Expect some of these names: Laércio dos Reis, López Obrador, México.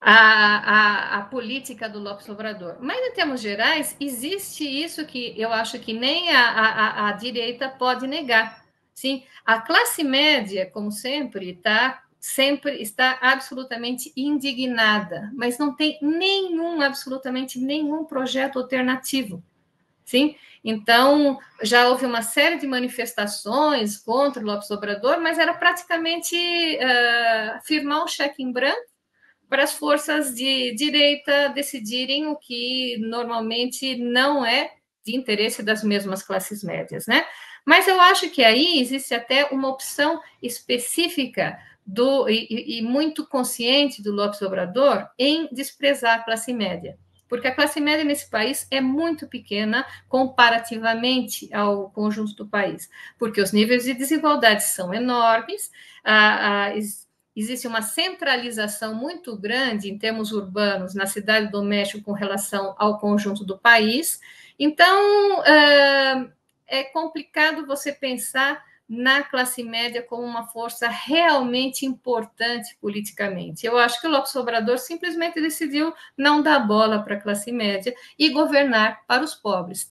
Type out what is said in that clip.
a política do López Obrador. Mas, em termos gerais, existe isso que eu acho que nem a direita pode negar. Sim, a classe média, como sempre, está absolutamente indignada, mas não tem absolutamente nenhum projeto alternativo. Sim? Então, já houve uma série de manifestações contra o López Obrador, mas era praticamente firmar um cheque em branco para as forças de direita decidirem o que normalmente não é de interesse das mesmas classes médias, né? Mas eu acho que aí existe até uma opção específica e muito consciente do López Obrador em desprezar a classe média, porque a classe média nesse país é muito pequena comparativamente ao conjunto do país, porque os níveis de desigualdade são enormes, existe uma centralização muito grande em termos urbanos na Cidade do México com relação ao conjunto do país. Então, é complicado você pensar na classe média como uma força realmente importante politicamente. Eu acho que o López Obrador simplesmente decidiu não dar bola para a classe média e governar para os pobres,